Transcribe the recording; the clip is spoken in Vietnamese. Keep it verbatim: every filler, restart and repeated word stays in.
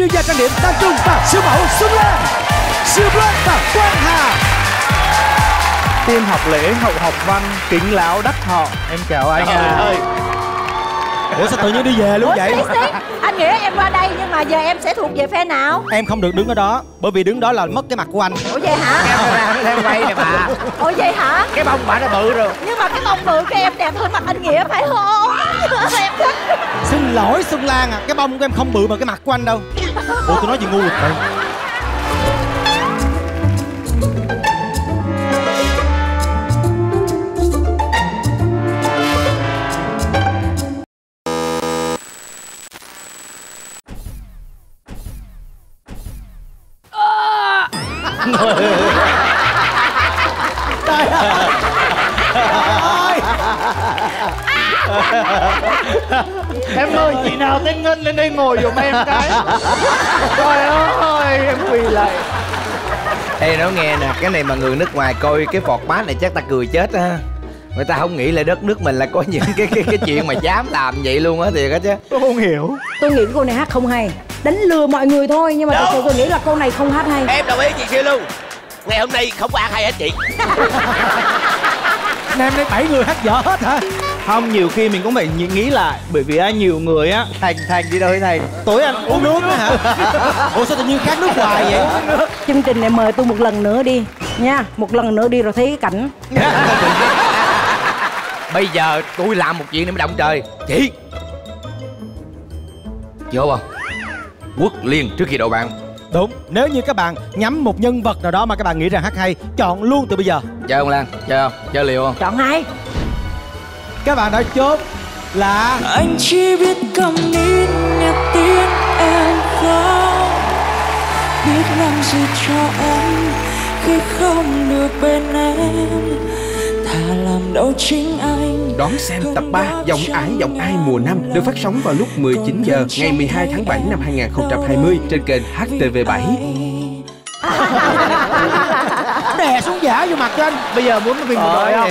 chuyên gia trang điểm Tăng Cương và siêu mẫu Xuân Lan, siêu Black và Quang Hà. Tiên học lễ, hậu học văn, kính láo đắc họ. Em kéo anh à. Ơi. Ủa sao tự nhiên đi về luôn? Ủa, vậy? Xí, xí. Anh Nghĩa em qua đây nhưng mà giờ em sẽ thuộc về phe nào? Em không được đứng ở đó, bởi vì đứng đó là mất cái mặt của anh. Ủa vậy hả? Em ra nó theo quay này mà. Ủa vậy hả? Cái bông bả nó bự rồi. Nhưng mà cái bông bự của em đẹp hơn mặt anh Nghĩa phải không? Em thích. Xin lỗi Xuân Lan à, cái bông của em không bự mà cái mặt của anh đâu. Ủa tôi nói gì ngu vậy? Trời ơi. Em ơi, chị nào tên Ngân lên đây ngồi giùm em cái. Trời ơi, em quỳ lại. Ê, nói nghe nè, cái này mà người nước ngoài coi cái format này chắc ta cười chết ha. Người ta không nghĩ là đất nước mình là có những cái cái cái chuyện mà dám làm vậy luôn á, thiệt á chứ. Tôi không hiểu. Tôi nghĩ cô này hát không hay, đánh lừa mọi người thôi, nhưng mà thật sự tôi nghĩ là cô này không hát hay. Em đồng ý chị Siêu luôn. Ngày hôm nay không có ai hay hết chị. Em đây bảy người hát dở hết hả? Không, nhiều khi mình cũng phải nghĩ lại, bởi vì á nhiều người á thành thành đi đâu này tối anh uống nước nữa hả? Ủa sao tự nhiên khát nước hoài vậy? Chương trình này mời tôi một lần nữa đi nha, một lần nữa đi rồi thấy cái cảnh. Bây giờ tôi làm một chuyện để mới động trời chị vô không? Quất liền trước khi đội bạn. Đúng, nếu như các bạn nhắm một nhân vật nào đó mà các bạn nghĩ rằng hát hay, chọn luôn từ bây giờ. Chơi không Lan? Chơi không? Chơi liều không? Chọn ai? Các bạn đã chốt là anh chỉ biết cầm nín nhạc tiếng em không biết làm gì cho em khi không được bên em, thà làm đâu chính anh. Đón xem tập ba Giọng Ải Giọng Ai mùa năm được phát sóng vào lúc mười chín giờ ngày mười hai tháng bảy năm hai nghìn không trăm hai mươi trên kênh H T V bảy. Đè xuống giả vô mặt cho anh. Bây giờ muốn có viên một đội không?